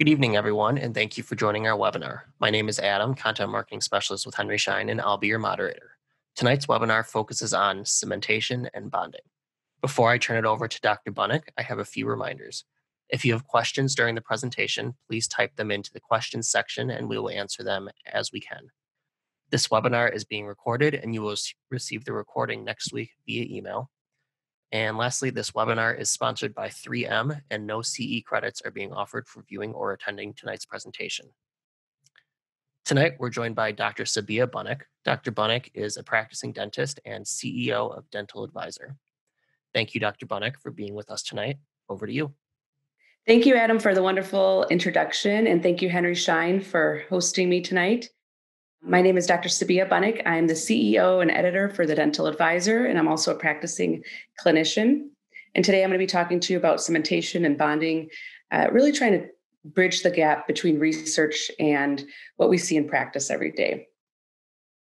Good evening, everyone, and thank you for joining our webinar. My name is Adam, Content Marketing Specialist with Henry Schein, and I'll be your moderator. Tonight's webinar focuses on cementation and bonding. Before I turn it over to Dr. Bunek, I have a few reminders. If you have questions during the presentation, please type them into the questions section and we will answer them as we can. This webinar is being recorded and you will receive the recording next week via email. And lastly, this webinar is sponsored by 3M, and no CE credits are being offered for viewing or attending tonight's presentation. Tonight, we're joined by Dr. Sabiha Bunek. Dr. Bunek is a practicing dentist and CEO of Dental Advisor. Thank you, Dr. Bunek, for being with us tonight. Over to you. Thank you, Adam, for the wonderful introduction, and thank you, Henry Schein, for hosting me tonight. My name is Dr. Sabiha Bunek. I am the CEO and editor for the Dental Advisor, and I'm also a practicing clinician. And today I'm going to be talking to you about cementation and bonding, really trying to bridge the gap between research and what we see in practice every day.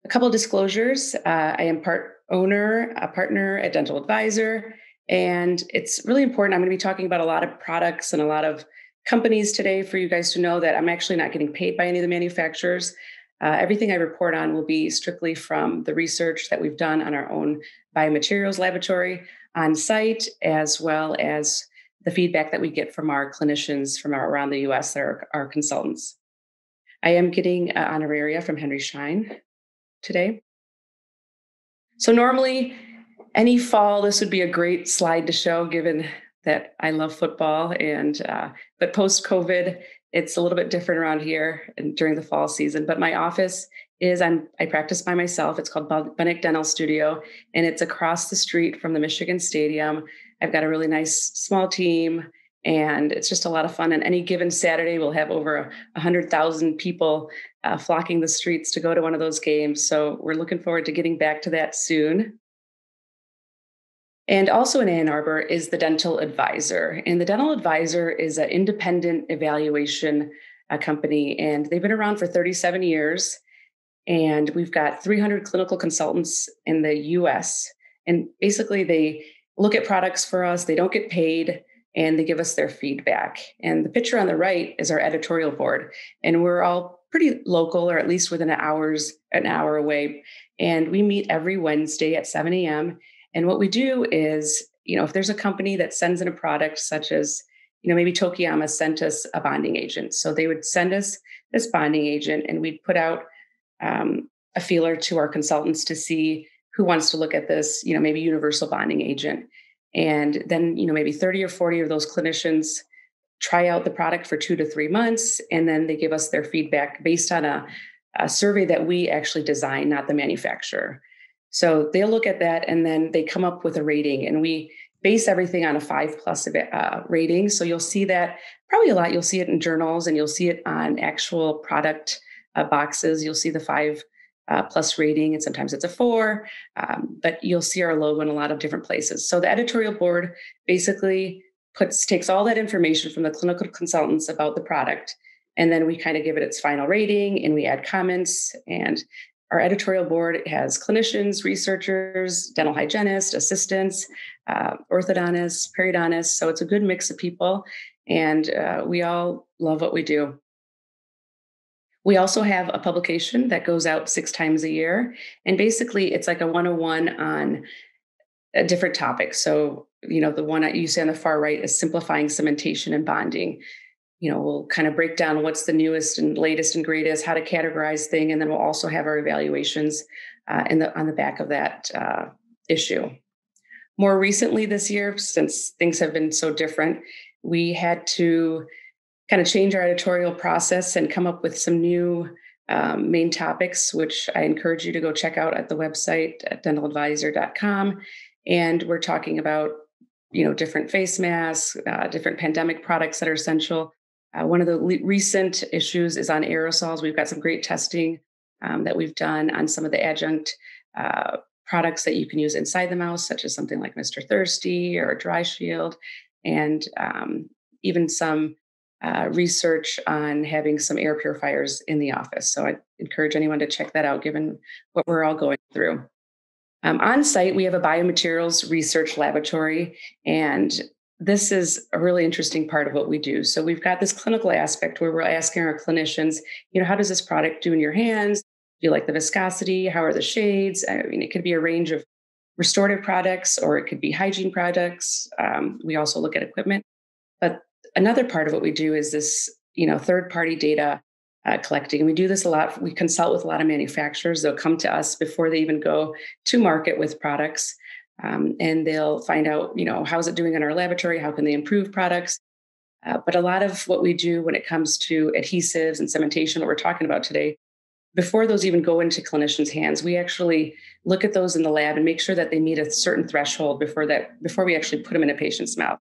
A couple of disclosures. I am a partner at Dental Advisor, and it's really important. I'm going to be talking about a lot of products and a lot of companies today for you guys to know that I'm actually not getting paid by any of the manufacturers. Everything I report on will be strictly from the research that we've done on our own biomaterials laboratory on site, as well as the feedback that we get from our clinicians from around the U.S. that are our consultants. I am getting honoraria from Henry Schein today. So normally, any fall, this would be a great slide to show, given that I love football, and but post-COVID, it's a little bit different around here and during the fall season. But my office is, I practice by myself. It's called Bunek Dental Studio, and it's across the street from the Michigan Stadium. I've got a really nice small team, and it's just a lot of fun. And any given Saturday, we'll have over 100,000 people flocking the streets to go to one of those games. So we're looking forward to getting back to that soon. And also in Ann Arbor is the Dental Advisor. And the Dental Advisor is an independent evaluation company, and they've been around for 37 years. And we've got 300 clinical consultants in the US. And basically they look at products for us, they don't get paid, and they give us their feedback. And the picture on the right is our editorial board. And we're all pretty local, or at least within an hour away. And we meet every Wednesday at 7 a.m. And what we do is, you know, if there's a company that sends in a product, such as, you know, maybe Tokuyama sent us a bonding agent. So they would send us this bonding agent, and we'd put out a feeler to our consultants to see who wants to look at this, you know, maybe universal bonding agent. And then, you know, maybe 30 or 40 of those clinicians try out the product for 2 to 3 months, and then they give us their feedback based on a survey that we actually design, not the manufacturer. So they'll look at that, and then they come up with a rating, and we base everything on a 5+ rating. So you'll see that probably a lot. You'll see it in journals, and you'll see it on actual product boxes. You'll see the 5+ rating, and sometimes it's a 4, but you'll see our logo in a lot of different places. So the editorial board basically takes all that information from the clinical consultants about the product, and then we kind of give it its final rating, and we add comments. And our editorial board has clinicians, researchers, dental hygienists, assistants, orthodontists, periodontists. So it's a good mix of people, and we all love what we do. We also have a publication that goes out 6 times a year, and basically it's like a 101 on a different topic. So, you know, the one that you see on the far right is simplifying cementation and bonding. You know, we'll kind of break down what's the newest and latest and greatest, how to categorize thing, and then we'll also have our evaluations on the back of that issue. More recently this year, since things have been so different, we had to kind of change our editorial process and come up with some new main topics, which I encourage you to go check out at the website at dentaladvisor.com. And we're talking about, you know, different face masks, different pandemic products that are essential. One of the recent issues is on aerosols. We've got some great testing that we've done on some of the adjunct products that you can use inside the mouth, such as something like Mr. Thirsty or Dry Shield, and even some research on having some air purifiers in the office. So I encourage anyone to check that out, given what we're all going through. On site, we have a biomaterials research laboratory, and this is a really interesting part of what we do. So we've got this clinical aspect where we're asking our clinicians, you know, how does this product do in your hands? Do you like the viscosity? How are the shades? I mean, it could be a range of restorative products, or it could be hygiene products. We also look at equipment. But another part of what we do is this, you know, third-party data collecting. And we do this a lot. We consult with a lot of manufacturers. They'll come to us before they even go to market with products. And they'll find out, you know, how's it doing in our laboratory? How can they improve products? But a lot of what we do when it comes to adhesives and cementation, what we're talking about today, before those even go into clinicians' hands, we actually look at those in the lab and make sure that they meet a certain threshold before we actually put them in a patient's mouth.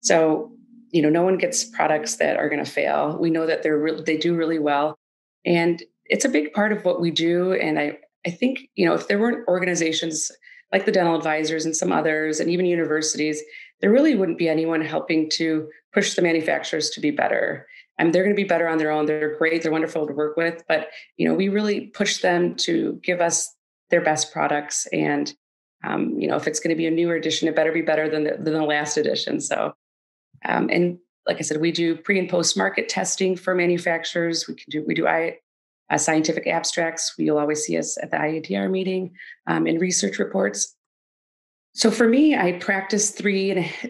So, you know, no one gets products that are going to fail. We know that they do really well. And it's a big part of what we do. And I think, you know, if there weren't organizations like the dental advisors and some others, and even universities, there really wouldn't be anyone helping to push the manufacturers to be better. They're going to be better on their own. They're great. They're wonderful to work with. But, you know, we really push them to give us their best products. And, you know, if it's going to be a newer edition, it better be better than the last edition. So, and like I said, we do pre and post market testing for manufacturers. We do scientific abstracts. You'll always see us at the IADR meeting, in research reports. So for me, I practice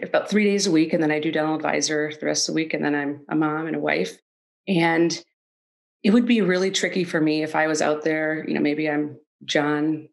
about 3 days a week, and then I do dental advisor the rest of the week, and then I'm a mom and a wife. And it would be really tricky for me if I was out there, you know, maybe I'm John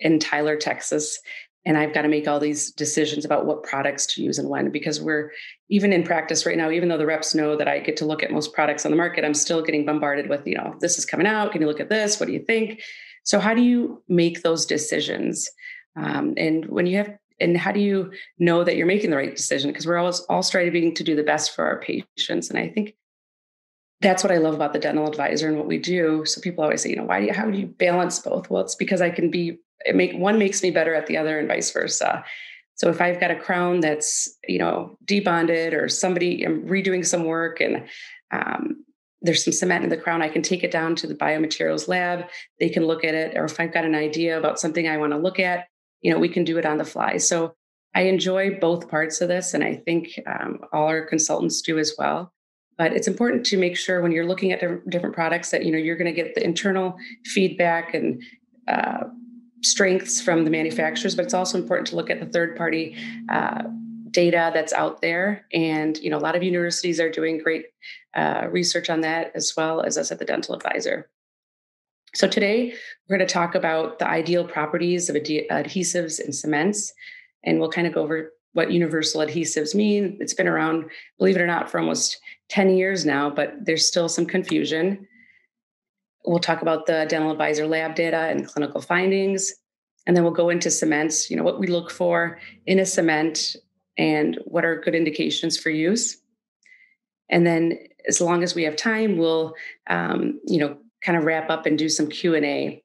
in Tyler, Texas, and I've got to make all these decisions about what products to use and when, because we're even in practice right now, even though the reps know that I get to look at most products on the market, I'm still getting bombarded with, you know, this is coming out. Can you look at this? What do you think? So how do you make those decisions? And how do you know that you're making the right decision? Because we're always all striving to do the best for our patients. And I think that's what I love about the dental advisor and what we do. So people always say, you know, how do you balance both? Well, it's because one makes me better at the other and vice versa. So if I've got a crown that's, you know, debonded, or I'm redoing some work and, there's some cement in the crown, I can take it down to the biomaterials lab. They can look at it. Or if I've got an idea about something I want to look at, you know, we can do it on the fly. So I enjoy both parts of this. And I think all our consultants do as well. But it's important to make sure when you're looking at different products that, you know, you're going to get the internal feedback and strengths from the manufacturers. But it's also important to look at the third party data that's out there. And, you know, a lot of universities are doing great research on that, as well as us at the dental advisor. So today, we're going to talk about the ideal properties of adhesives and cements, and we'll kind of go over what universal adhesives mean. It's been around, believe it or not, for almost 10 years now, but there's still some confusion. We'll talk about the dental advisor lab data and clinical findings, and then we'll go into cements, you know, what we look for in a cement and what are good indications for use. And then as long as we have time, we'll, you know, kind of wrap up and do some Q&A.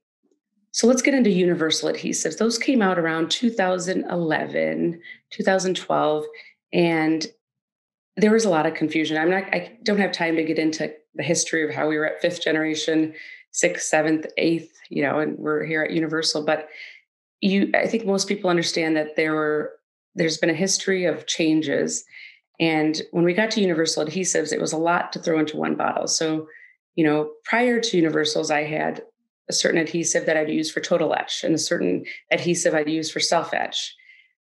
So let's get into universal adhesives. Those came out around 2011, 2012, and there was a lot of confusion. I don't have time to get into the history of how we were at fifth generation, sixth, seventh, eighth, you know, and we're here at Universal, but I think most people understand that there's been a history of changes. And when we got to universal adhesives, it was a lot to throw into one bottle. So, you know, prior to universals, I had a certain adhesive that I'd use for total etch and a certain adhesive I'd use for self etch.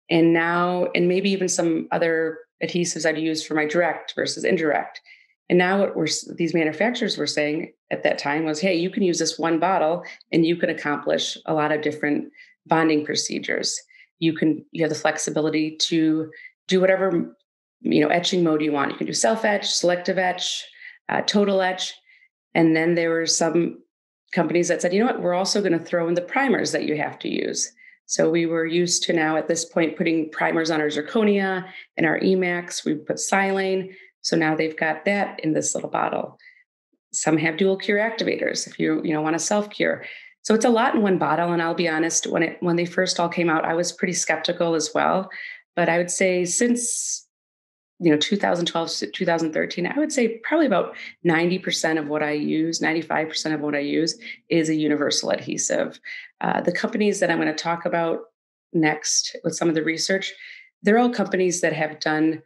And now, and maybe even some other adhesives I'd use for my direct versus indirect. And now what these manufacturers were saying at that time was, hey, you can use this one bottle and you can accomplish a lot of different bonding procedures. You have the flexibility to do whatever, you know, etching mode you want. You can do self etch, selective etch, total etch. And then there were some companies that said, you know what, we're also going to throw in the primers that you have to use. So we were used to now at this point putting primers on our zirconia and our Emax. We put silane. So now they've got that in this little bottle. Some have dual cure activators if you want to self-cure. So it's a lot in one bottle. And I'll be honest, when they first all came out, I was pretty skeptical as well. But I would say since, you know, 2012 to 2013, I would say probably about 90% of what I use, 95% of what I use is a universal adhesive. The companies that I'm going to talk about next with some of the research, they're all companies that have done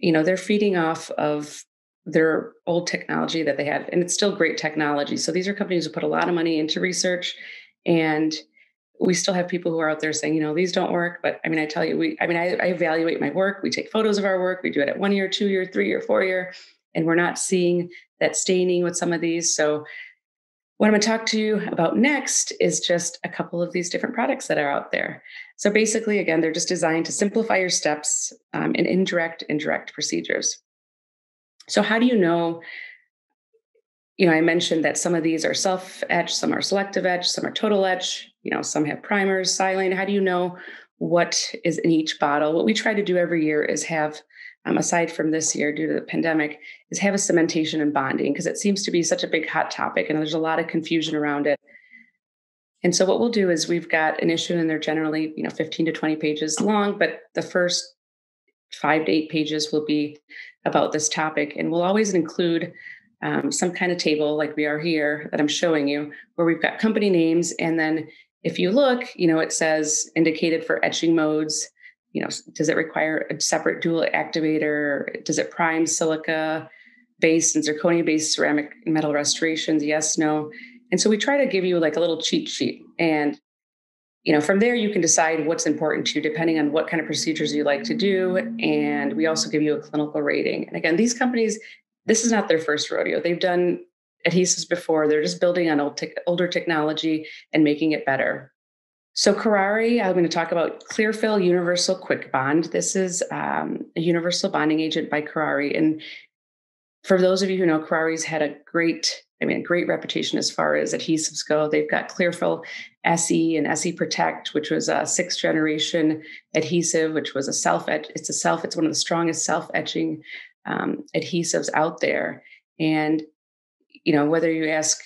you know, they're feeding off of their old technology that they had, and it's still great technology. So these are companies who put a lot of money into research, and we still have people who are out there saying, you know, these don't work. But I mean, I tell you, I evaluate my work. We take photos of our work. We do it at 1 year, 2 year, 3 year, 4 year, and we're not seeing that staining with some of these. So what I'm going to talk to you about next is just a couple of these different products that are out there. So basically, again, they're just designed to simplify your steps in indirect and direct procedures. So how do you know, I mentioned that some of these are self-etch, some are selective etch, some are total etch, you know, some have primers, silane. How do you know what is in each bottle? What we try to do every year is have, aside from this year due to the pandemic, is have a cementation and bonding, because it seems to be such a big hot topic and there's a lot of confusion around it. And so what we'll do is we've got an issue, and they're generally, you know, 15 to 20 pages long, but the first 5 to 8 pages will be about this topic. And we'll always include some kind of table like we are here that I'm showing you, where we've got company names. And then if you look, you know, it says indicated for etching modes. You know, does it require a separate dual activator? Does it prime silica-based and zirconia-based ceramic and metal restorations? Yes, no. And so we try to give you like a little cheat sheet. And, you know, from there, you can decide what's important to you depending on what kind of procedures you like to do. And we also give you a clinical rating. And again, these companies, this is not their first rodeo. They've done adhesives before. They're just building on older technology and making it better. So Kuraray, I'm going to talk about Clearfil Universal Quick Bond. This is a universal bonding agent by Kuraray. And for those of you who know, Kuraray's had a great reputation as far as adhesives go. They've got Clearfil SE and SE Protect, which was a 6th generation adhesive, which was a self-etch. It's one of the strongest self-etching adhesives out there. And, you know, whether you ask,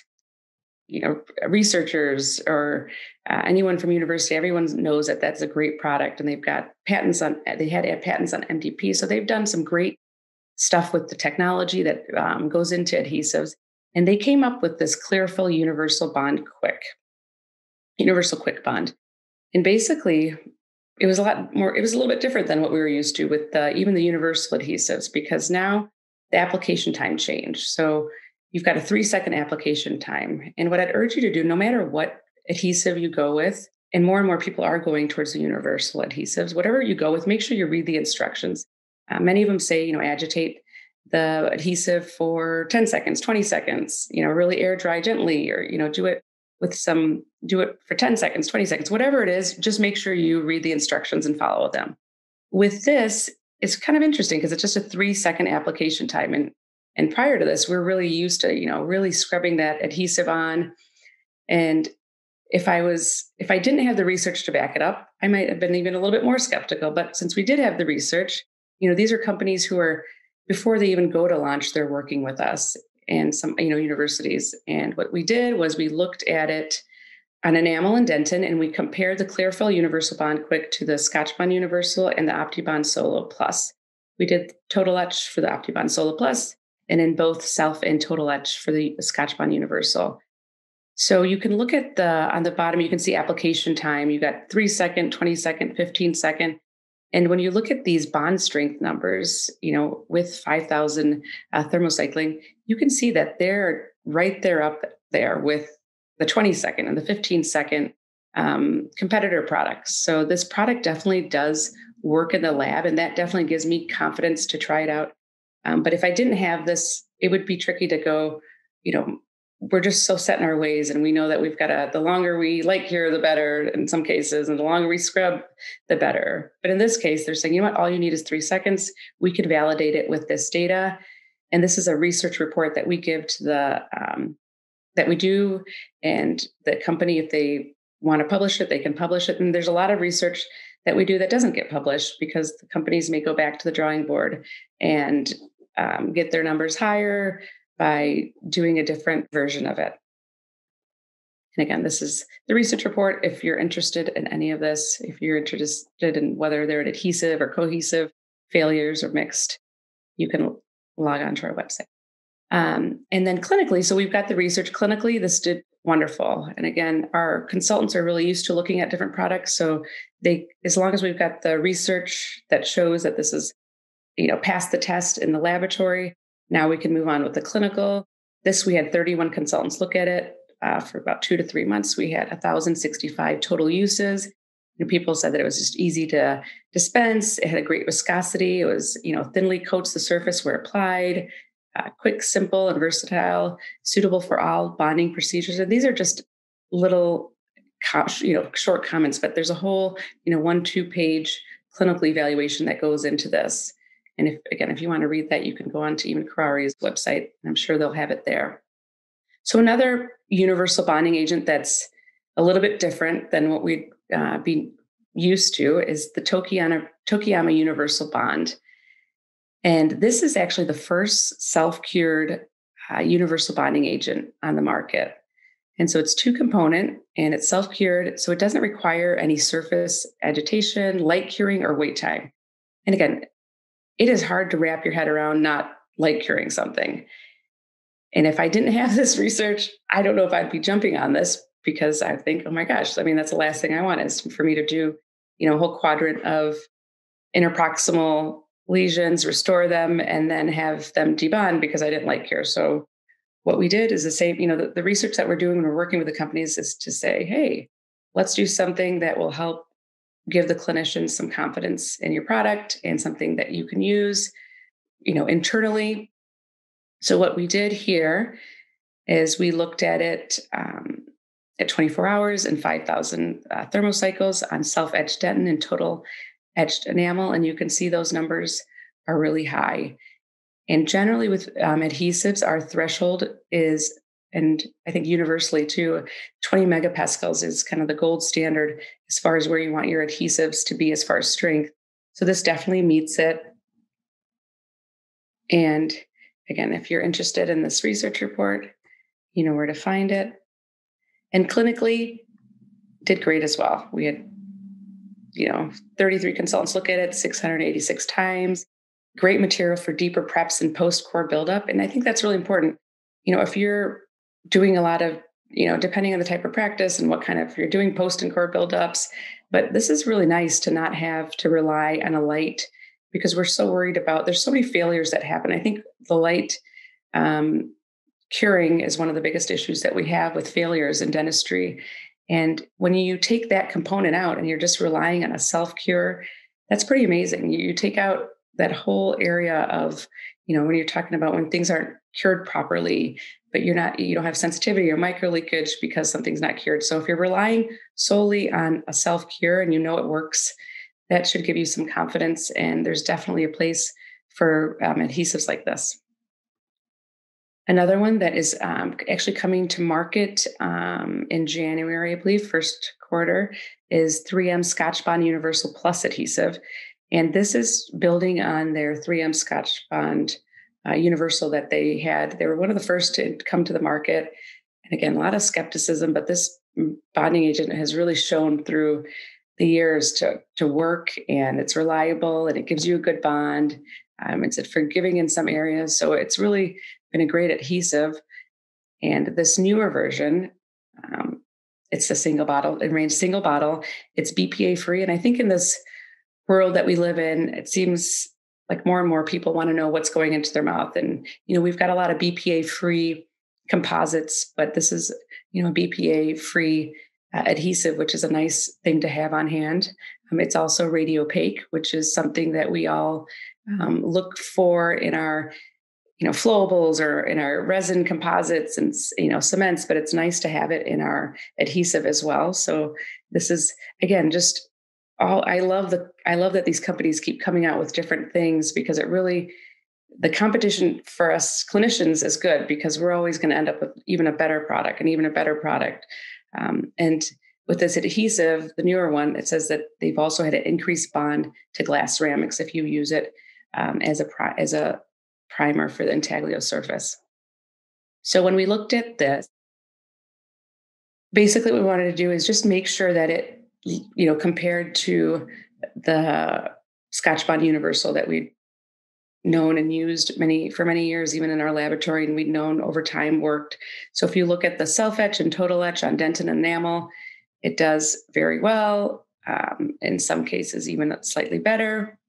you know, researchers or anyone from university, everyone knows that that's a great product, and they've got patents on, they had patents on MDP. So they've done some great stuff with the technology that goes into adhesives. And they came up with this Clearfil Universal Quick Bond. And basically it was a little bit different than what we were used to with even the universal adhesives, because now the application time changed. So you've got a 3-second application time. And what I'd urge you to do, no matter what adhesive you go with, and more people are going towards the universal adhesives, whatever you go with, make sure you read the instructions. Many of them say, you know, agitate the adhesive for 10 seconds, 20 seconds, you know, really air dry gently, or, you know, do it for 10 seconds, 20 seconds, whatever it is, just make sure you read the instructions and follow them. With this, it's kind of interesting because it's just a 3-second application time. And prior to this, we're really used to, you know, really scrubbing that adhesive on. And if I didn't have the research to back it up, I might have been even a little bit more skeptical. But since we did have the research, you know, these are companies who are, before they even go to launch, they're working with us and some, you know, universities. And what we did was we looked at it on enamel and dentin, and we compared the Clearfil Universal Bond Quick to the Scotchbond Universal and the Optibond Solo Plus. We did total etch for the Optibond Solo Plus, and in both self and total etch for the Scotchbond Universal. So you can look at on the bottom, you can see application time. You got 3-second, 20-second, 15-second. And when you look at these bond strength numbers, you know, with 5,000 thermocycling, you can see that they're right there up there with the 20-second and the 15-second competitor products. So this product definitely does work in the lab, and that definitely gives me confidence to try it out. But if I didn't have this, it would be tricky to go, you know, we're just so set in our ways. And we know that we've got the longer we like here, the better in some cases, and the longer we scrub, the better. But in this case, they're saying, you know what, all you need is 3 seconds. We could validate it with this data. And this is a research report that we give to that we do. And the company, if they want to publish it, they can publish it. And there's a lot of research that we do that doesn't get published because the companies may go back to the drawing board and get their numbers higher by doing a different version of it. And again, this is the research report. If you're interested in any of this, if you're interested in whether they're an adhesive or cohesive failures or mixed, you can log on to our website. And then clinically, so we've got the research clinically, this did wonderful. And again, our consultants are really used to looking at different products. So as long as we've got the research that shows that this is passed the test in the laboratory. Now we can move on with the clinical. This, we had 31 consultants look at it for about 2 to 3 months. We had 1,065 total uses. And people said that it was just easy to dispense. It had a great viscosity. It was, thinly coats the surface where applied, quick, simple, and versatile, suitable for all bonding procedures. And these are just little, short comments, but there's a whole, 1-2 page clinical evaluation that goes into this. And if you want to read that, you can go on to even Kuraray's website, and I'm sure they'll have it there. So another universal bonding agent that's a little bit different than what we'd be used to is the Tokuyama universal bond. And this is actually the first self-cured universal bonding agent on the market. And so it's 2-component and it's self-cured. So it doesn't require any surface agitation, light curing, or wait time. And again, it is hard to wrap your head around not light curing something. And if I didn't have this research, I don't know if I'd be jumping on this, because I think, oh my gosh, that's the last thing I want is for me to do, a whole quadrant of interproximal lesions, restore them, and then have them debond because I didn't light cure. So what we did is the same, the research that we're doing when we're working with the companies is to say, hey, let's do something that will help give the clinicians some confidence in your product and something that you can use, internally. So what we did here is we looked at it at 24 hours and 5,000 thermocycles on self-etched dentin and total etched enamel. And you can see those numbers are really high. And generally with adhesives, our threshold is, and I think universally too, 20 megapascals is kind of the gold standard as far as where you want your adhesives to be as far as strength. So this definitely meets it. And again, if you're interested in this research report, you know where to find it. And clinically, did great as well. We had, 33 consultants look at it 686 times. Great material for deeper preps and post-core buildup. And I think that's really important. If you're doing a lot of, depending on the type of practice and what kind of, you're doing post and core buildups, but this is really nice to not have to rely on a light, because we're so worried about, there's so many failures that happen. I think the light, curing is one of the biggest issues that we have with failures in dentistry. And when you take that component out and you're just relying on a self-cure, that's pretty amazing. You take out that whole area of, when you're talking about when things aren't cured properly, but you don't have sensitivity or micro leakage because something's not cured. So if you're relying solely on a self-cure and it works, that should give you some confidence. And there's definitely a place for adhesives like this. Another one that is actually coming to market in January, I believe, first quarter, is 3M Scotchbond Universal Plus Adhesive. And this is building on their 3M Scotchbond Universal that they had. They were one of the first to come to the market. And again, a lot of skepticism, but this bonding agent has really shown through the years to work, and it's reliable and it gives you a good bond. It's forgiving in some areas. So it's really been a great adhesive. And this newer version, it's a single bottle, it range single bottle. It's BPA free. And I think in this world that we live in, it seems like more and more people want to know what's going into their mouth. And, we've got a lot of BPA free composites, but this is, a BPA free adhesive, which is a nice thing to have on hand. It's also radiopaque, which is something that we all look for in our, flowables or in our resin composites and, cements, but it's nice to have it in our adhesive as well. So this is, again, just all, I love that these companies keep coming out with different things, because it really, the competition for us clinicians is good, because we're always going to end up with even a better product and even a better product. And with this adhesive, the newer one, it says that they've also had an increased bond to glass ceramics if you use it as a primer for the intaglio surface. So when we looked at this, basically what we wanted to do is just make sure that it, compared to the Scotchbond Universal that we'd known and used for many years, even in our laboratory, and we'd known over time worked. So if you look at the self-etch and total etch on dentin enamel, it does very well, in some cases even slightly better.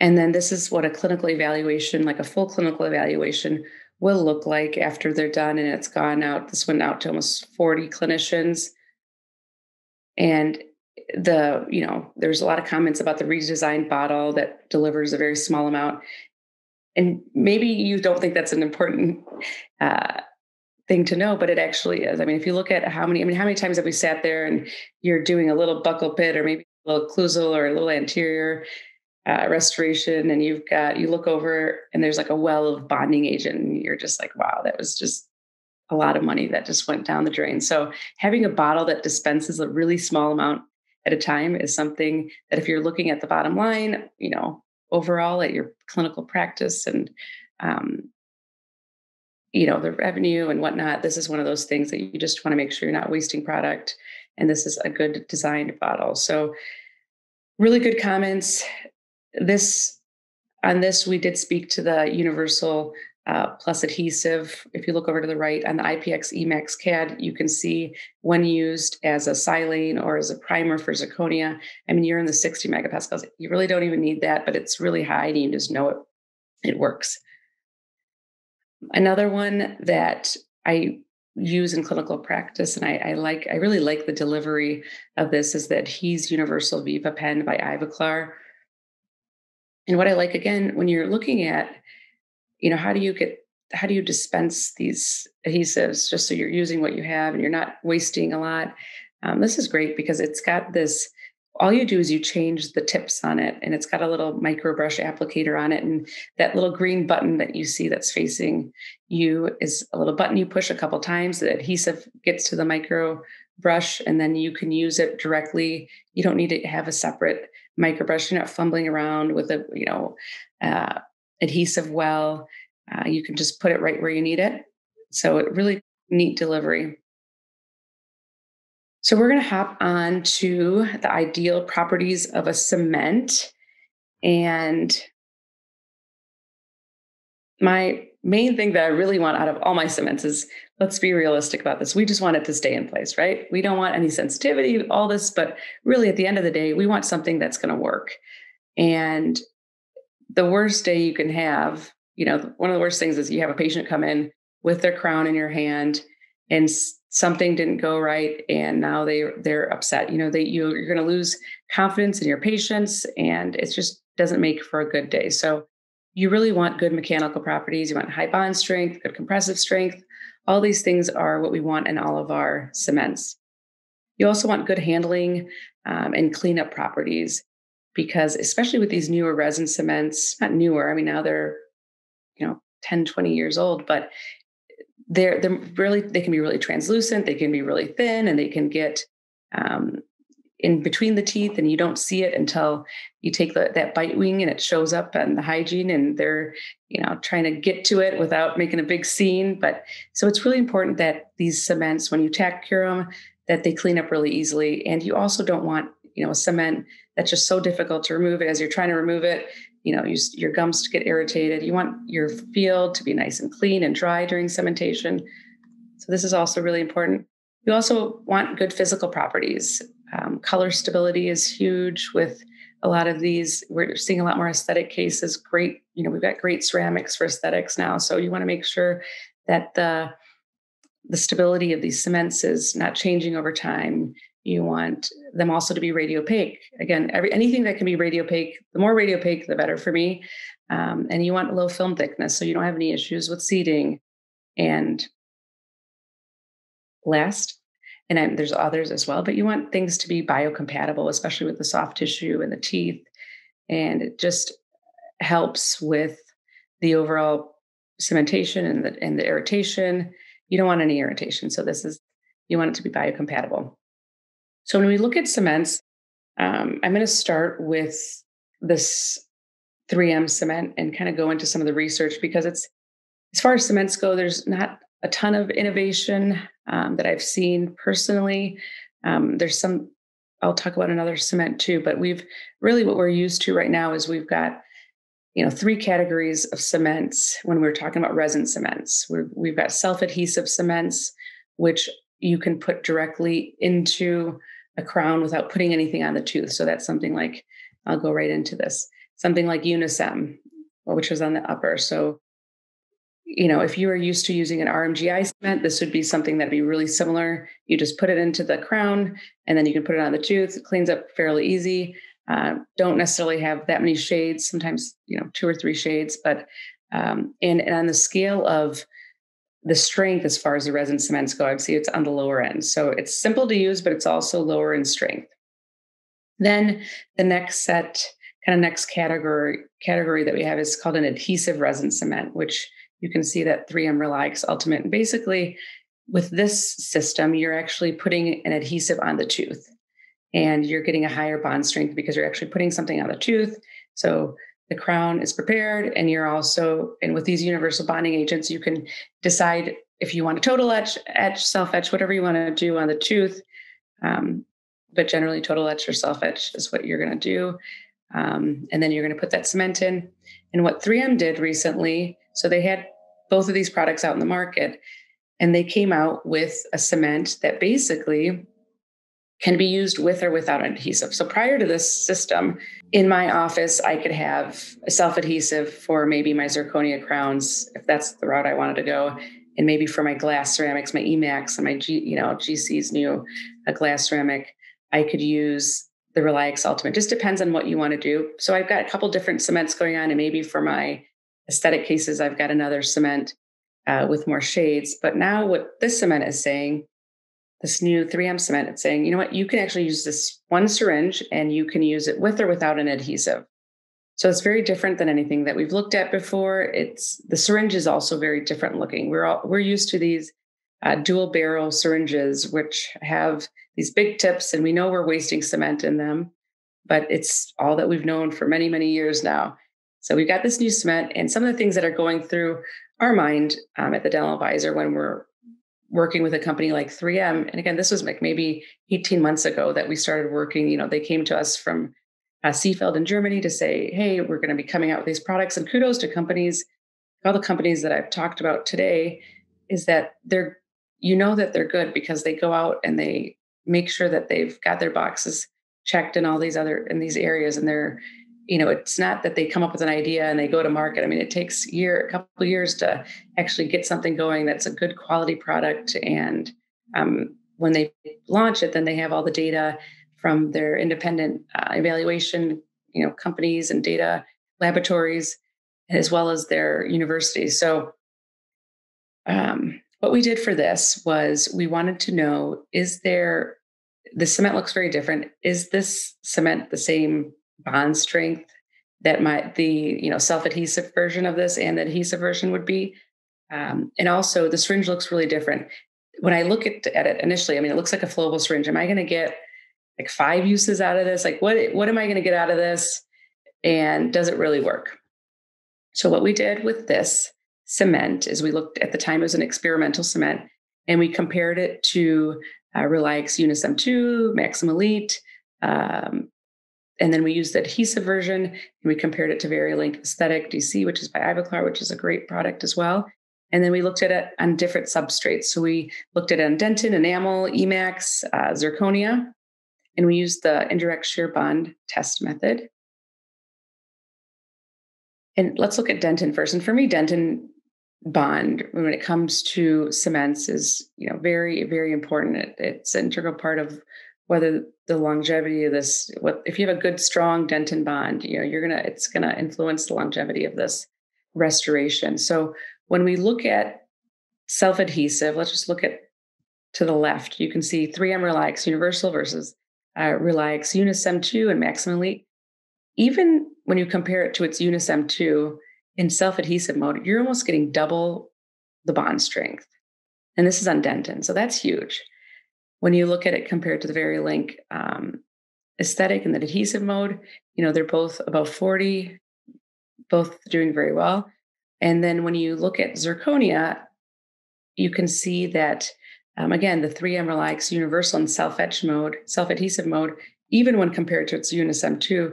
And then this is what a clinical evaluation, like a full clinical evaluation, will look like after they're done. And it's gone out. This went out to almost 40 clinicians. And there's a lot of comments about the redesigned bottle that delivers a very small amount. And maybe you don't think that's an important thing to know, but it actually is. I mean, if you look at how many times have we sat there and you're doing a little buckle pit or maybe a little occlusal or a little anterior restoration, and you look over and there's like a well of bonding agent, and you're just like, wow, that was just a lot of money that just went down the drain. So having a bottle that dispenses a really small amount at a time is something that, if you're looking at the bottom line, overall at your clinical practice and, the revenue and whatnot, this is one of those things that you just want to make sure you're not wasting product. And this is a good designed bottle. So really good comments. On this, we did speak to the Universal Plus Adhesive. If you look over to the right on the IPX Emax CAD, you can see when used as a silane or as a primer for zirconia. I mean, you're in the 60 megapascals. You really don't even need that, but it's really high and you just know it works. Another one that I use in clinical practice, and I really like the delivery of this, is the Adhesive Universal Viva Pen by Ivoclar. And what I like, again, when you're looking at, how do you dispense these adhesives just so you're using what you have and you're not wasting a lot? This is great because it's got this, all you do is you change the tips on it, and it's got a little micro brush applicator on it. And that little green button that you see that's facing you is a little button you push a couple times. The adhesive gets to the micro brush, and then you can use it directly. You don't need to have a separate micro brush. You're not fumbling around with a, adhesive well. You can just put it right where you need it. So it really neat delivery. So we're going to hop on to the ideal properties of a cement. And my main thing that I really want out of all my cements is, let's be realistic about this. We just want it to stay in place, right? We don't want any sensitivity, all this, but really at the end of the day, we want something that's going to work. And the worst day you can have, one of the worst things is you have a patient come in with their crown in your hand and something didn't go right. And now they're upset, you're going to lose confidence in your patients, and it just doesn't make for a good day. So you really want good mechanical properties. You want high bond strength, good compressive strength. All these things are what we want in all of our cements. You also want good handling and cleanup properties, because especially with these newer resin cements, not newer, I mean, now they're, 10, 20 years old, but they can be really translucent. They can be really thin, and they can get in between the teeth, and you don't see it until you take that bite wing and it shows up on the hygiene, and they're, trying to get to it without making a big scene. But so it's really important that these cements, when you tack cure them, that they clean up really easily. And you also don't want, a cement that's just so difficult to remove. As you're trying to remove it, your gums get irritated. You want your field to be nice and clean and dry during cementation. So this is also really important. You also want good physical properties. Color stability is huge with a lot of these. We're seeing a lot more aesthetic cases. Great. We've got great ceramics for aesthetics now. So you want to make sure that the stability of these cements is not changing over time. You want them also to be radiopaque. Again, anything that can be radiopaque, the more radiopaque, the better for me. And you want low film thickness, so you don't have any issues with seeding. And last, there's others as well, but you want things to be biocompatible, especially with the soft tissue and the teeth. And it just helps with the overall cementation and the irritation. You don't want any irritation. So you want it to be biocompatible. So when we look at cements, I'm going to start with this 3M cement and kind of go into some of the research, because it's, as far as cements go, there's not a ton of innovation that I've seen personally. There's some, I'll talk about another cement too, but what we're used to right now is we've got, three categories of cements. When we're talking about resin cements, we've got self-adhesive cements, which you can put directly into a crown without putting anything on the tooth. So that's something like, I'll go right into this. something like Unicem, which is on the upper. So, you know, if you are used to using an RMGI cement, this would be something that'd be really similar. You just put it into the crown and then you can put it on the tooth. It cleans up fairly easy. Don't necessarily have that many shades, sometimes, you know, 2 or 3 shades, but, and on the scale of the strength, as far as the resin cements go, I'd say it's on the lower end. So it's simple to use, but it's also lower in strength. Then the next set, kind of next category that we have is called an adhesive resin cement, which you can see that 3M RelyX Ultimate. And basically with this system, you're actually putting an adhesive on the tooth and you're getting a higher bond strength because you're actually putting something on the tooth. So the crown is prepared, and you're also, and with these universal bonding agents, you can decide if you want to total etch, self etch, whatever you want to do on the tooth. But generally total etch or self etch is what you're going to do. And then you're going to put that cement in. And what 3M did recently, so they had both of these products out in the market, and they came out with a cement that basically can be used with or without an adhesive. So prior to this system, in my office, I could have a self-adhesive for maybe my zirconia crowns, if that's the route I wanted to go, and maybe for my glass ceramics, my Emax and my GC's new glass ceramic, I could use the RelyX Ultimate. Just depends on what you want to do. So I've got a couple different cements going on, and maybe for my aesthetic cases, I've got another cement with more shades. But now what this cement is saying, this new 3M cement, it's saying, you know what, you can actually use this one syringe and you can use it with or without an adhesive. So it's very different than anything that we've looked at before. The syringe is also very different looking. We're used to these dual barrel syringes, which have these big tips, and we know we're wasting cement in them, but it's all that we've known for many, many years now. So we've got this new cement, and some of the things that are going through our mind at the Dental Advisor when we're working with a company like 3M. And again, this was like maybe 18 months ago that we started working. You know, they came to us from Seefeld in Germany to say, hey, we're going to be coming out with these products. And kudos to companies, all the companies that I've talked about today, is that they're, you know, that they're good because they go out and they make sure that they've got their boxes checked in all these other, in these areas. And they're, you know, it's not that they come up with an idea and they go to market. I mean, it takes a couple of years to actually get something going that's a good quality product. And when they launch it, then they have all the data from their independent evaluation, you know, companies and data laboratories, as well as their universities. So what we did for this was we wanted to know, the cement looks very different. Is this cement the same bond strength that the self-adhesive version of this and the adhesive version would be? And also the syringe looks really different. When I look at it initially, I mean, it looks like a flowable syringe. Am I going to get like 5 uses out of this? Like what am I going to get out of this? And does it really work? So what we did with this cement is we looked at the time as an experimental cement, and we compared it to RelyX Unicem 2, Maxim Elite, and then we used the adhesive version, and we compared it to Variolink Aesthetic DC, which is by Ivoclar, which is a great product as well. And then we looked at it on different substrates. So we looked at it on dentin, enamel, Emax, zirconia, and we used the indirect shear bond test method. And let's look at dentin first. And for me, dentin bond, when it comes to cements, is, you know, very, very important. It's an integral part of whether the longevity of this, if you have a good, strong dentin bond, you know, it's gonna influence the longevity of this restoration. So when we look at self-adhesive, let's just look at to the left. You can see 3M RelyX Universal versus RelyX Unicem 2 and Maxim Elite. Even when you compare it to its Unicem 2 in self-adhesive mode, you're almost getting double the bond strength. And this is on dentin, so that's huge. When you look at it compared to the Variolink Aesthetic and the adhesive mode, you know, they're both above 40, both doing very well. And then when you look at zirconia, you can see that, again, the 3M RelyX Universal in self-adhesive mode, even when compared to its Unicem 2,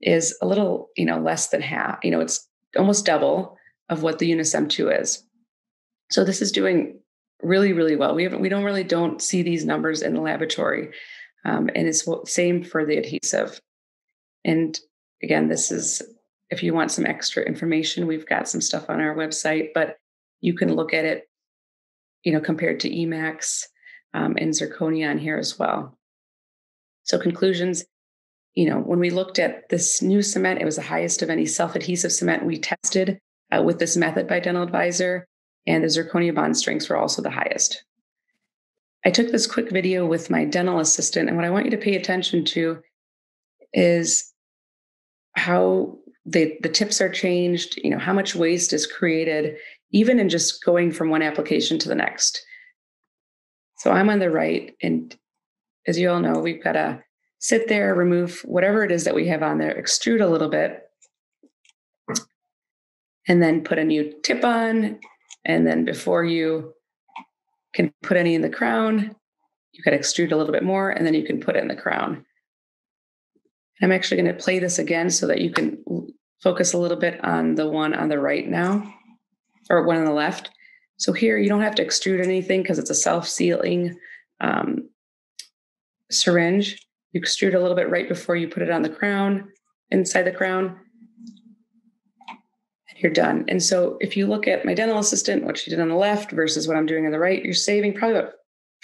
is a little, you know, less than half. You know, it's almost double of what the Unicem 2 is. So this is doing really, really well. We don't see these numbers in the laboratory. And it's same for the adhesive. And Again, this is, if you want some extra information, we've got some stuff on our website, but you can look at it, you know, compared to Emax and Zirconia on here as well. So conclusions, you know, when we looked at this new cement, it was the highest of any self-adhesive cement we tested with this method by Dental Advisor, and the Zirconia bond strengths were also the highest. I took this quick video with my dental assistant, and what I want you to pay attention to is how the tips are changed, you know, how much waste is created, even in just going from one application to the next. So I'm on the right, and as you all know, we've got to sit there, remove whatever it is that we have on there, extrude a little bit, and then put a new tip on. And then before you can put any in the crown, you can extrude a little bit more, and then you can put it in the crown. I'm actually going to play this again so that you can focus a little bit on the one on the right now, or one on the left. So here you don't have to extrude anything because it's a self-sealing syringe. You extrude a little bit right before you put it on the crown, inside the crown, and you're done. And so if you look at my dental assistant, what she did on the left versus what I'm doing on the right, you're saving probably about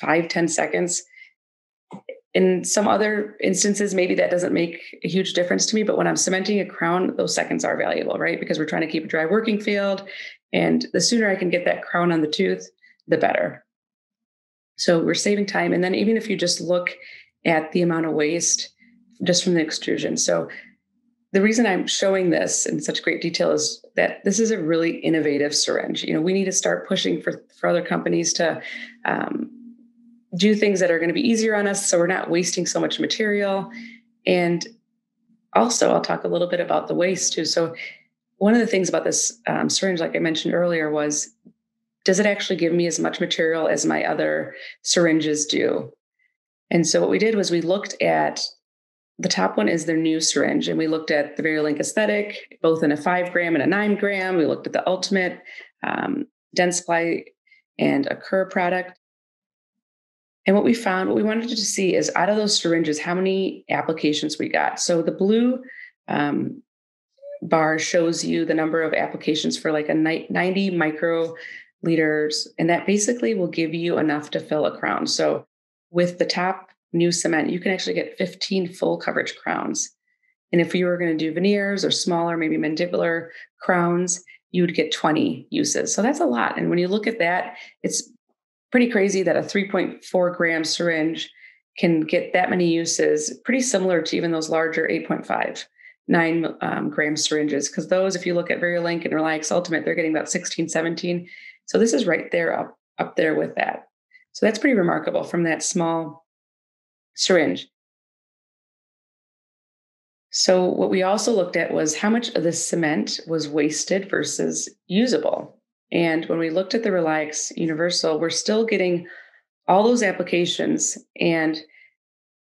5-10 seconds. In some other instances, maybe that doesn't make a huge difference to me, but when I'm cementing a crown, those seconds are valuable, right? Because we're trying to keep a dry working field, and the sooner I can get that crown on the tooth, the better. So we're saving time. And then even if you just look at the amount of waste just from the extrusion. So the reason I'm showing this in such great detail is that this is a really innovative syringe. You know, we need to start pushing for other companies to, do things that are going to be easier on us, so we're not wasting so much material. And also, I'll talk a little bit about the waste too. So one of the things about this syringe, like I mentioned earlier, was, does it actually give me as much material as my other syringes do? And so what we did was we looked at, the top one is their new syringe, and we looked at the Variolink Aesthetic, both in a 5 gram and a 9 gram. We looked at the Ultimate, Dentsply, and a Cur product. And what we found, what we wanted to see is out of those syringes, how many applications we got. So the blue bar shows you the number of applications for like a 90 microliters. And that basically will give you enough to fill a crown. So with the top new cement, you can actually get 15 full coverage crowns. And if you were going to do veneers or smaller, maybe mandibular crowns, you would get 20 uses. So that's a lot. And when you look at that, it's pretty crazy that a 3.4 gram syringe can get that many uses, pretty similar to even those larger 8.5, 9 gram syringes. Because those, if you look at Variolink and RelyX Ultimate, they're getting about 16, 17. So this is right there up there with that. So that's pretty remarkable from that small syringe. So what we also looked at was how much of the cement was wasted versus usable. And when we looked at the RelyX Universal, we're still getting all those applications. And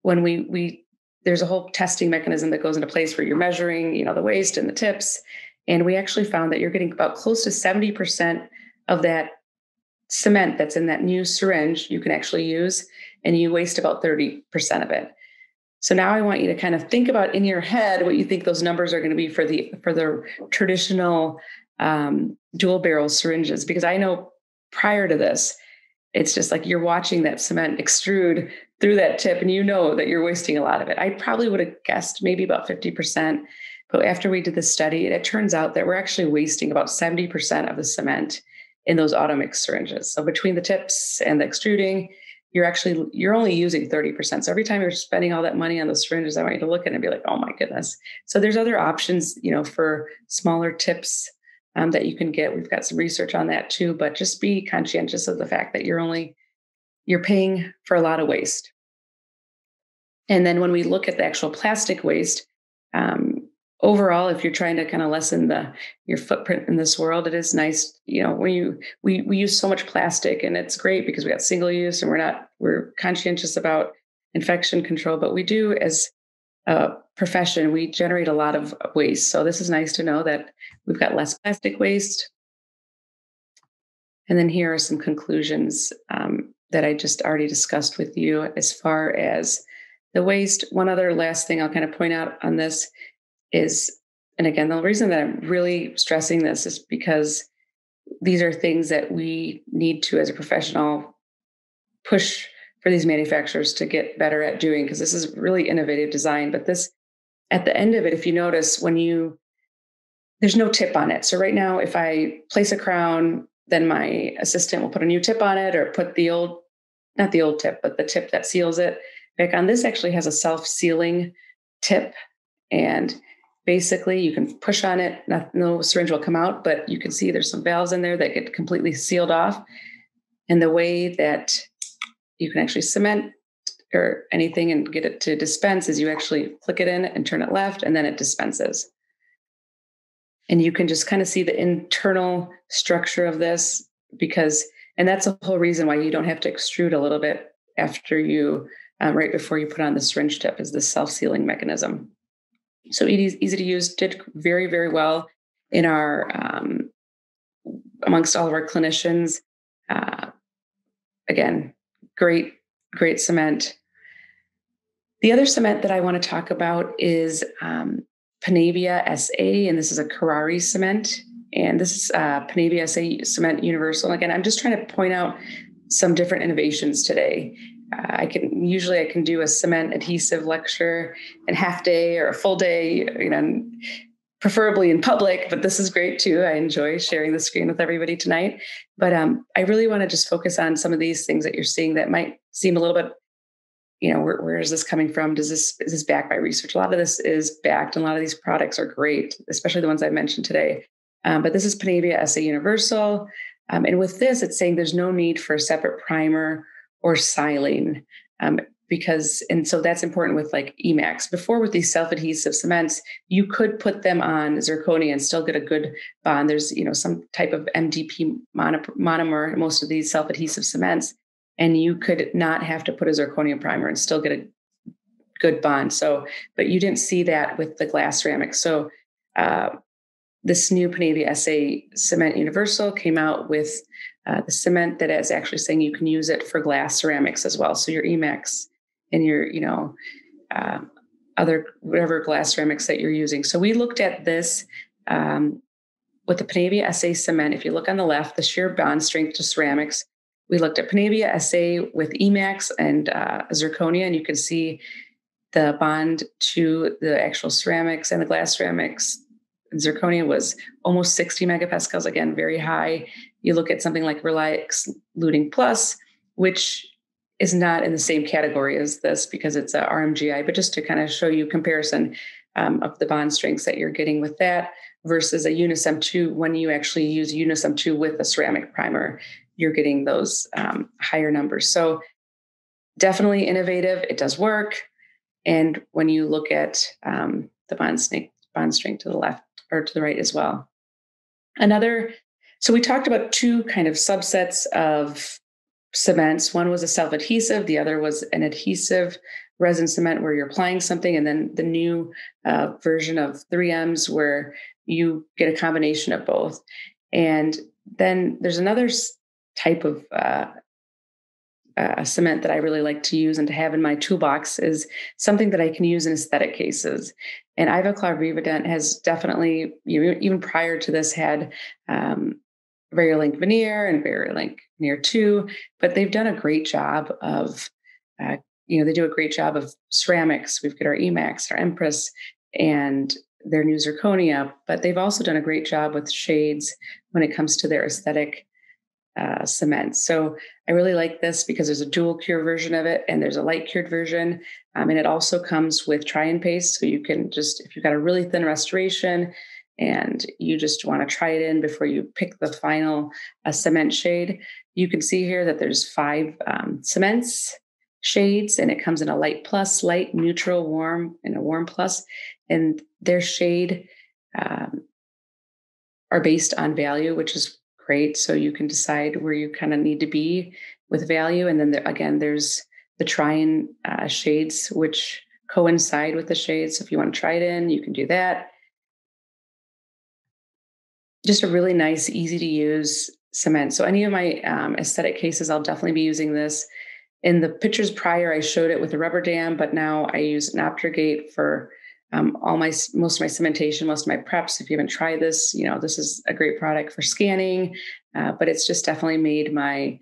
when we there's a whole testing mechanism that goes into place where you're measuring, you know, the waste and the tips. And we actually found that you're getting about close to 70% of that cement that's in that new syringe you can actually use, and you waste about 30% of it. So now I want you to kind of think about in your head what you think those numbers are going to be for the traditional dual barrel syringes, because I know prior to this, it's just like you're watching that cement extrude through that tip, and you know that you're wasting a lot of it. I probably would have guessed maybe about 50%, but after we did the study, it turns out that we're actually wasting about 70% of the cement in those automix syringes. So between the tips and the extruding, you're only using 30%. So every time you're spending all that money on those syringes, I want you to look at it and be like, oh my goodness. So there's other options, you know, for smaller tips that you can get. We've got some research on that too, but just be conscientious of the fact that you're paying for a lot of waste. And then when we look at the actual plastic waste, overall, if you're trying to kind of lessen your footprint in this world, it is nice, you know, when we use so much plastic, and it's great because we got single use, and we're conscientious about infection control, but we do, as a profession, we generate a lot of waste. So this is nice to know that we've got less plastic waste. And then here are some conclusions that I just already discussed with you as far as the waste. One other last thing I'll kind of point out on this is, and again, the reason that I'm really stressing this is because these are things that we need to, as a professional, push for these manufacturers to get better at doing, because this is really innovative design. But this, at the end of it, if you notice, when you, there's no tip on it. So right now, if I place a crown, then my assistant will put a new tip on it, or put the old, not the old tip, but the tip that seals it back on. This actually has a self-sealing tip, and basically you can push on it. No syringe will come out, but you can see there's some valves in there that get completely sealed off. And the way that you can actually cement or anything and get it to dispense is you actually click it in and turn it left, and then it dispenses. And you can just kind of see the internal structure of this, because, and that's the whole reason why you don't have to extrude a little bit after you, right before you put on the syringe tip, is the self-sealing mechanism. So it is easy to use, did very, very well in our, amongst all of our clinicians. Again, great, great cement. The other cement that I want to talk about is, Panavia SA, and this is a Kuraray cement, and this is Panavia SA Cement Universal. Again, I'm just trying to point out some different innovations today. I can do a cement adhesive lecture in half day or a full day, you know, preferably in public, but this is great too. I enjoy sharing the screen with everybody tonight. But I really want to just focus on some of these things that you're seeing that might seem a little bit, you know, where is this coming from? Is this backed by research? A lot of this is backed, and a lot of these products are great, especially the ones I mentioned today. But this is Panavia SA Universal. And with this, it's saying there's no need for a separate primer or silane, because, and so that's important with like Emax. Before, with these self-adhesive cements, you could put them on zirconia and still get a good bond. There's, you know, some type of MDP monomer, most of these self-adhesive cements, and you could not have to put a zirconia primer and still get a good bond. So, but you didn't see that with the glass ceramic. So this new Panavia SA Cement Universal came out with the cement that is actually saying you can use it for glass ceramics as well. So your Emax and your, you know, other, whatever glass ceramics that you're using. So we looked at this with the Panavia SA Cement. If you look on the left, the shear bond strength to ceramics, we looked at Panavia SA with Emax and zirconia, and you can see the bond to the actual ceramics and the glass ceramics. Zirconia was almost 60 megapascals, again, very high. You look at something like RelyX Luting Plus, which is not in the same category as this because it's a RMGI, but just to kind of show you comparison of the bond strengths that you're getting with that versus a Unicem 2. When you actually use Unicem 2 with a ceramic primer, you're getting those higher numbers. So definitely innovative. It does work. And when you look at the bond strength to the left or to the right as well. Another, so we talked about two kind of subsets of cements. One was a self-adhesive. The other was an adhesive resin cement where you're applying something. And then the new version of 3M's where you get a combination of both. And then there's another type of cement that I really like to use and to have in my toolbox is something that I can use in aesthetic cases. And Ivoclar Viva has definitely, you know, even prior to this, had Variolink Veneer and Variolink Veneer 2, but they've done a great job of, they do a great job of ceramics. We've got our Emax, our Empress, and their new zirconia, but they've also done a great job with shades when it comes to their aesthetic cement. So I really like this because there's a dual cure version of it and there's a light cured version. And it also comes with try and paste. So you can just, if you've got a really thin restoration and you just want to try it in before you pick the final cement shade, you can see here that there's 5 cements shades, and it comes in a light plus, light, neutral, warm, and a warm plus. And their shade are based on value, which is great. So you can decide where you kind of need to be with value. And then there's the try and shades, which coincide with the shades. So if you want to try it in, you can do that. Just a really nice, easy to use cement. So any of my aesthetic cases, I'll definitely be using this. In the pictures prior, I showed it with a rubber dam, but now I use an OptraGate for Most of my cementation, most of my preps. If you haven't tried this, you know, this is a great product for scanning, but it's just definitely made my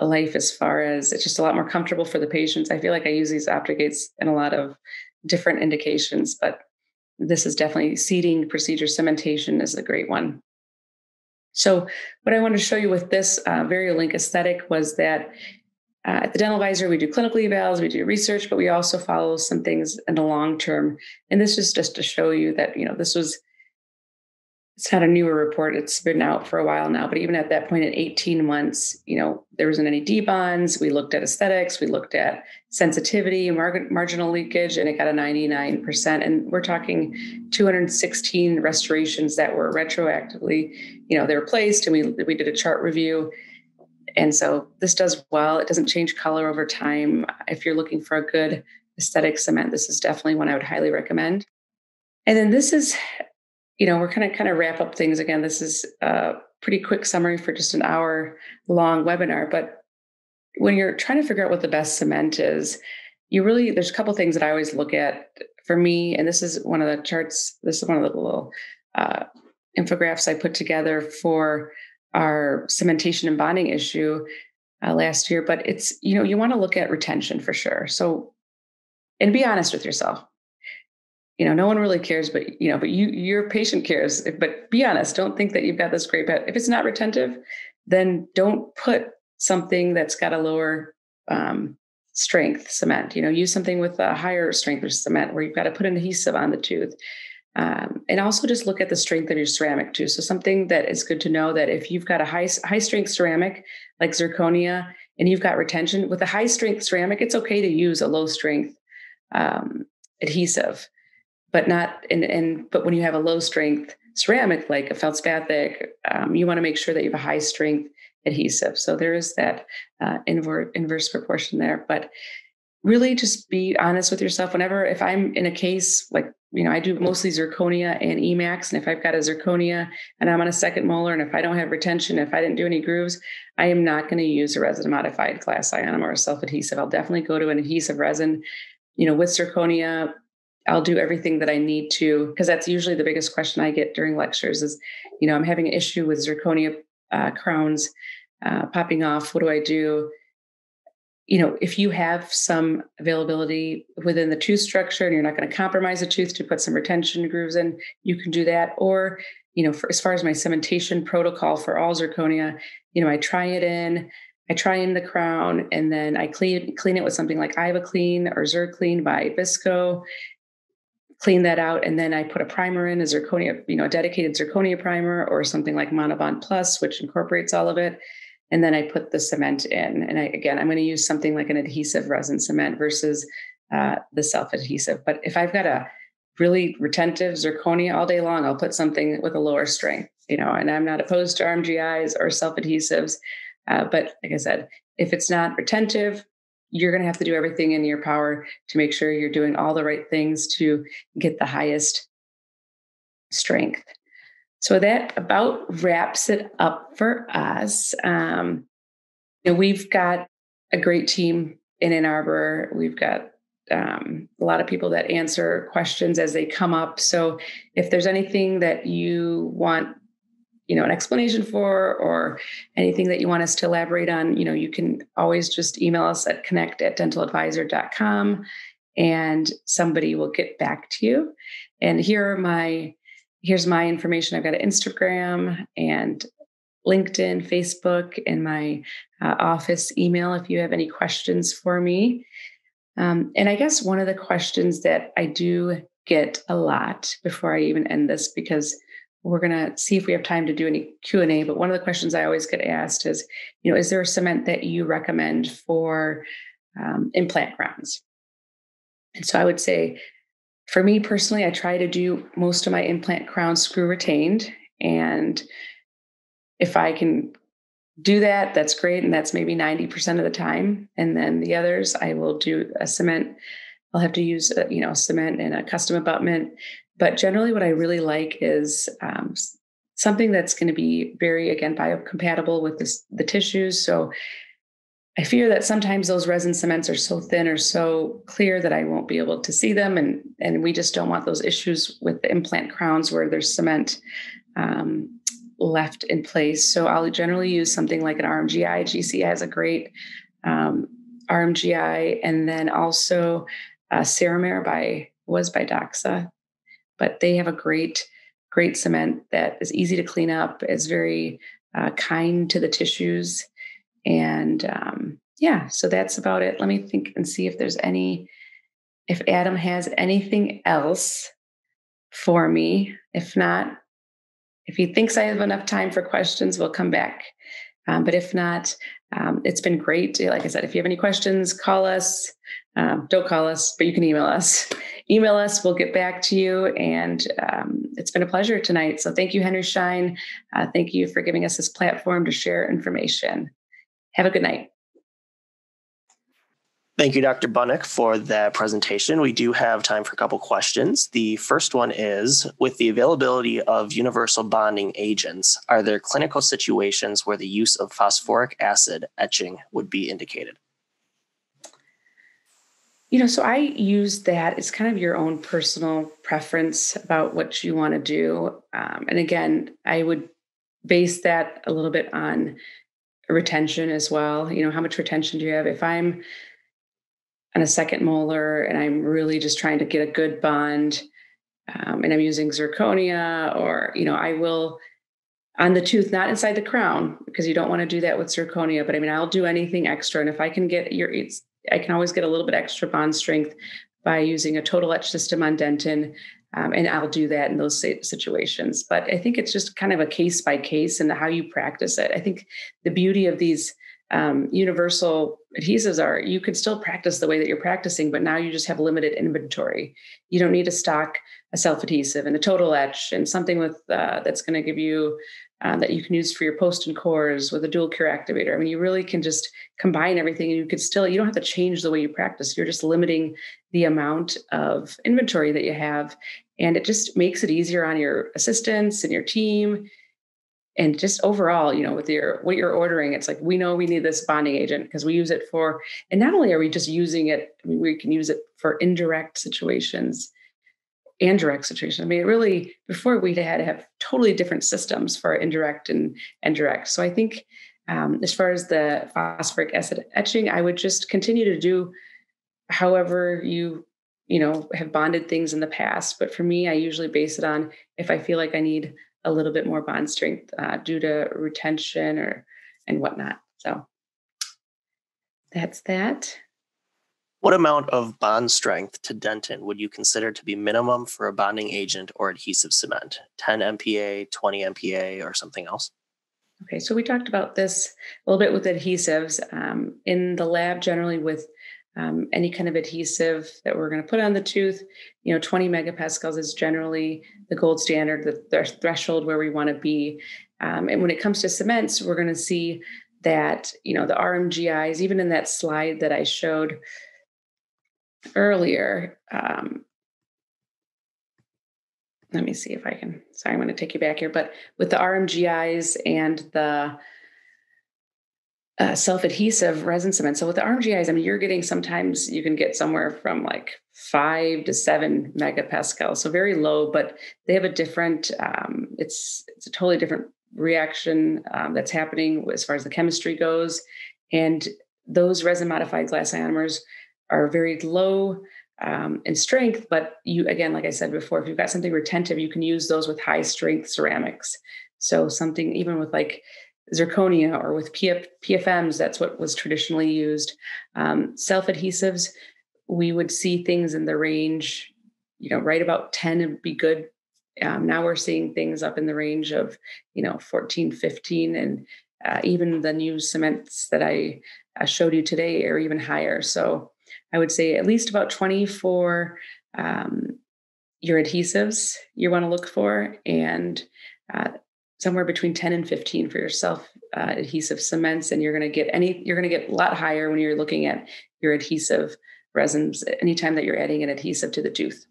life as far as it's just a lot more comfortable for the patients. I feel like I use these OptraGates in a lot of different indications, but this is definitely seating procedure. Cementation is a great one. So what I wanted to show you with this Variolink Aesthetic was that at the Dental Advisor, we do clinical evals, we do research, but we also follow some things in the long term. And this is just to show you that, you know, it's not a newer report. It's been out for a while now, but even at that point in 18 months, you know, there wasn't any debonds. We looked at aesthetics, we looked at sensitivity, marginal leakage, and it got a 99%. And we're talking 216 restorations that were retroactively, you know, they were placed, and we did a chart review. And so this does well. It doesn't change color over time. If you're looking for a good aesthetic cement, this is definitely one I would highly recommend. And then this is, you know, we're going to kind of wrap up things again. This is a pretty quick summary for just an hour long webinar. But when you're trying to figure out what the best cement is, there's a couple things that I always look at for me. And this is one of the charts. This is one of the little infographics I put together for our cementation and bonding issue last year, but it's, you know, you want to look at retention for sure. So, and be honest with yourself, you know, no one really cares, but you know, but your patient cares, but be honest. Don't think that you've got this great bet. If it's not retentive, then don't put something that's got a lower strength cement, you know, use something with a higher strength of cement where you've got to put an adhesive on the tooth. And also just look at the strength of your ceramic too. So something that is good to know that if you've got a high strength ceramic like zirconia and you've got retention with a high strength ceramic, it's okay to use a low strength adhesive, but but when you have a low strength ceramic like a feldspathic, you want to make sure that you have a high strength adhesive. So there is that inverse proportion there, but really just be honest with yourself. If I'm in a case like, you know, I do mostly zirconia and Emax. And if I've got a zirconia and I'm on a second molar, and if I don't have retention, if I didn't do any grooves, I am not going to use a resin modified glass ionomer or self-adhesive. I'll definitely go to an adhesive resin. You know, with zirconia, I'll do everything that I need to, because that's usually the biggest question I get during lectures is, you know, I'm having an issue with zirconia crowns popping off. What do I do? You know, if you have some availability within the tooth structure and you're not going to compromise the tooth to put some retention grooves in, you can do that. Or, you know, as far as my cementation protocol for all zirconia, you know, I try in the crown, and then I clean it with something like IvaClean or Zirclean by Visco, clean that out. And then I put a primer in, a zirconia, you know, a dedicated zirconia primer or something like Monobond Plus, which incorporates all of it. And then I put the cement in. And I'm going to use something like an adhesive resin cement versus the self-adhesive. But if I've got a really retentive zirconia all day long, I'll put something with a lower strength, you know, and I'm not opposed to RMGIs or self-adhesives. But like I said, if it's not retentive, you're going to have to do everything in your power to make sure you're doing all the right things to get the highest strength. So that about wraps it up for us. You know, we've got a great team in Ann Arbor. We've got a lot of people that answer questions as they come up. So if there's anything that you want, you know, an explanation for, or anything that you want us to elaborate on, you know, you can always just email us at connect@dentaladvisor.com and somebody will get back to you. And here's my information. I've got an Instagram and LinkedIn, Facebook, and my office email if you have any questions for me. And I guess one of the questions that I do get a lot before I even end this, because we're going to see if we have time to do any Q&A, but one of the questions I always get asked is, you know, is there a cement that you recommend for implant grounds? And so I would say, for me personally, I try to do most of my implant crown screw retained. And if I can do that, that's great. And that's maybe 90% of the time. And then the others, I will do a cement. I'll have to use, you know, cement and a custom abutment. But generally what I really like is something that's going to be very, again, biocompatible with the tissues. So I fear that sometimes those resin cements are so thin or so clear that I won't be able to see them. And we just don't want those issues with the implant crowns where there's cement left in place. So I'll generally use something like an RMGI. GC has a great RMGI. And then also Ceramere was by Doxa, but they have a great cement that is easy to clean up, is very kind to the tissues. And so that's about it. Let me think and see if there's if Adam has anything else for me. If not, if he thinks I have enough time for questions, we'll come back. But if not, it's been great. Like I said, if you have any questions, call us. Don't call us, but you can email us. Email us. We'll get back to you. And it's been a pleasure tonight. So thank you, Henry Schein. Thank you for giving us this platform to share information. Have a good night. Thank you, Dr. Bunek, for that presentation. We do have time for a couple questions. The first one is, with the availability of universal bonding agents, are there clinical situations where the use of phosphoric acid etching would be indicated? So I use that. It's kind of your own personal preference about what you want to do. And again, I would base that a little bit on retention as well. How much retention do you have? If I'm on a second molar and I'm really just trying to get a good bond, and I'm using zirconia, or, I will on the tooth, not inside the crown, because you don't want to do that with zirconia, but I'll do anything extra. And if I can I can always get a little bit extra bond strength by using a total etch system on dentin. And I'll do that in those situations. But I think it's just kind of a case by case and how you practice it. I think the beauty of these universal adhesives are you can still practice the way that you're practicing, but now you just have limited inventory. You don't need to stock a self-adhesive and a total etch and something with that's going to give you that you can use for your post and cores with a dual cure activator. You really can just combine everything, and you don't have to change the way you practice. You're just limiting the amount of inventory that you have. And it just makes it easier on your assistants and your team. And just overall, with what you're ordering, it's like, we know we need this bonding agent because we use it for, and not only are we just using it, we can use it for indirect situations and direct situation. It really, before we had to have totally different systems for indirect and direct. So I think as far as the phosphoric acid etching, I would just continue to do however you have bonded things in the past. But for me, I usually base it on if I feel like I need a little bit more bond strength due to retention and whatnot. So that's that. What amount of bond strength to dentin would you consider to be minimum for a bonding agent or adhesive cement? 10 MPa, 20 MPa, or something else? Okay, so we talked about this a little bit with adhesives. In the lab, generally with any kind of adhesive that we're going to put on the tooth, 20 megapascals is generally the gold standard, the threshold where we want to be. And when it comes to cements, we're going to see that, the RMGIs, even in that slide that I showed earlier, let me see if I can, sorry, I'm going to take you back here, but with the RMGIs and the self-adhesive resin cement. So with the RMGIs, you're getting, sometimes you can get somewhere from like 5 to 7 megapascals. So very low, but they have a different, it's a totally different reaction that's happening as far as the chemistry goes. And those resin modified glass ionomers are very low in strength, but you, again, like I said before, if you've got something retentive, you can use those with high strength ceramics. So something even with like zirconia or with PFMs, that's what was traditionally used. Self-adhesives, we would see things in the range, right about 10 would be good. Now we're seeing things up in the range of, 14, 15, and even the new cements that I showed you today are even higher. So I would say at least about 20 for your adhesives you want to look for, and somewhere between 10 and 15 for your self-adhesive cements. And you're going to get a lot higher when you're looking at your adhesive resins anytime that you're adding an adhesive to the tooth.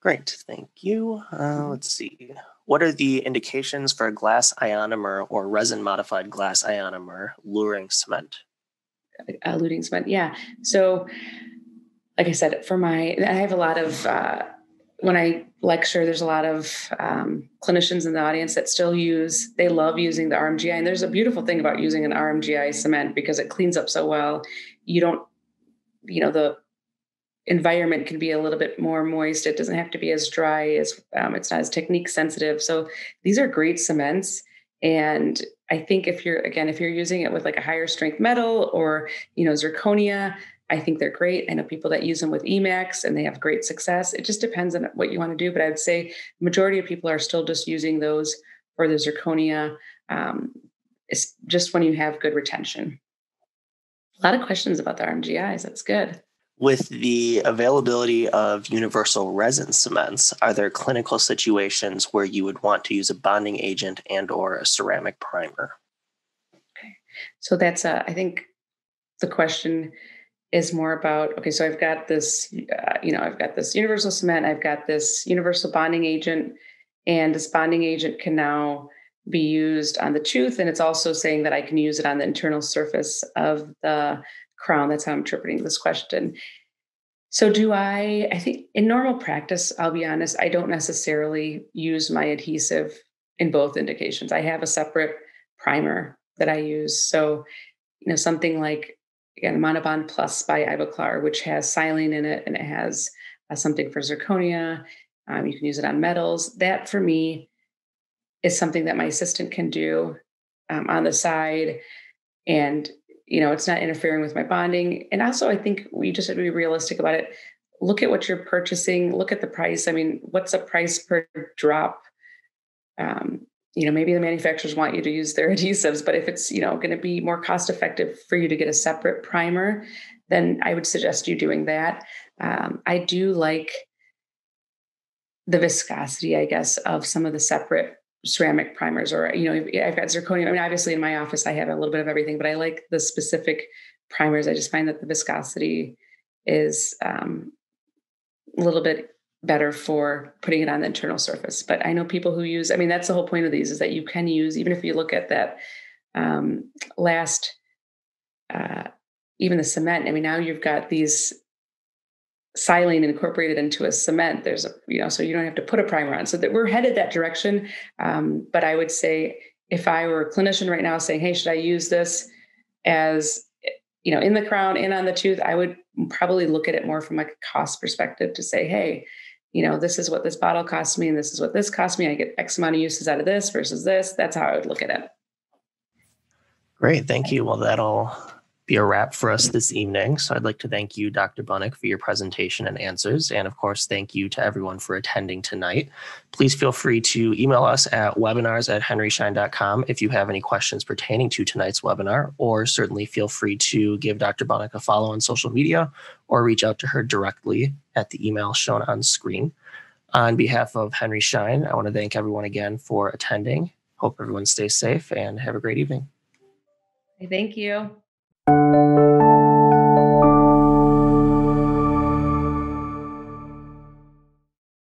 Great, thank you. Let's see. What are the indications for a glass ionomer or resin-modified glass ionomer luring cement? Luting's one. Yeah. So like I said, for my, I have a lot of, when I lecture, there's a lot of clinicians in the audience that still use, they love using the RMGI. And there's a beautiful thing about using an RMGI cement because it cleans up so well. You don't, you know, the environment can be a little bit more moist. It doesn't have to be as dry as, it's not as technique sensitive. So these are great cements. And I think if you're, again, if you're using it with like a higher strength metal or, you know, zirconia, I think they're great. I know people that use them with Emax and they have great success. It just depends on what you want to do. But I would say the majority of people are still just using those for the zirconia. It's just when you have good retention. A lot of questions about the RMGIs. That's good. With the availability of universal resin cements, are there clinical situations where you would want to use a bonding agent and or a ceramic primer? Okay. So that's, I think the question is more about, okay, so I've got this, you know, I've got this universal cement, I've got this universal bonding agent, and this bonding agent can now be used on the tooth. And it's also saying that I can use it on the internal surface of the crown. That's how I'm interpreting this question. So do I think in normal practice, I'll be honest, I don't necessarily use my adhesive in both indications. I have a separate primer that I use. So, you know, something like, again, Monobond Plus by Ivoclar, which has silane in it, and it has something for zirconia. You can use it on metals. That for me is something that my assistant can do on the side. And you know, it's not interfering with my bonding. And also, I think we just have to be realistic about it. Look at what you're purchasing. Look at the price. I mean, what's the price per drop? You know, maybe the manufacturers want you to use their adhesives, but if it's, you know, going to be more cost effective for you to get a separate primer, then I would suggest you doing that. I do like the viscosity, I guess, of some of the separate ceramic primers, or, you know, I've got zirconia. I mean, obviously in my office, I have a little bit of everything, but I like the specific primers. I just find that the viscosity is a little bit better for putting it on the internal surface. But I know people who use, I mean, that's the whole point of these, is that you can use, even if you look at that even the cement, I mean, now you've got these silane incorporated into a cement. There's a, you know, so you don't have to put a primer on. So that we're headed that direction. But I would say if I were a clinician right now saying, hey, should I use this as, you know, in the crown and on the tooth, I would probably look at it more from like a cost perspective to say, hey, you know, this is what this bottle cost me, and this is what this cost me. I get X amount of uses out of this versus this. That's how I would look at it. Great. Thank you. Well, that'll be a wrap for us this evening. So I'd like to thank you, Dr. Bunek, for your presentation and answers. And of course, thank you to everyone for attending tonight. Please feel free to email us at webinars@henryschein.com if you have any questions pertaining to tonight's webinar, or certainly feel free to give Dr. Bunek a follow on social media or reach out to her directly at the email shown on screen. On behalf of Henry Schein, I want to thank everyone again for attending. Hope everyone stays safe and have a great evening. Thank you. Thank you.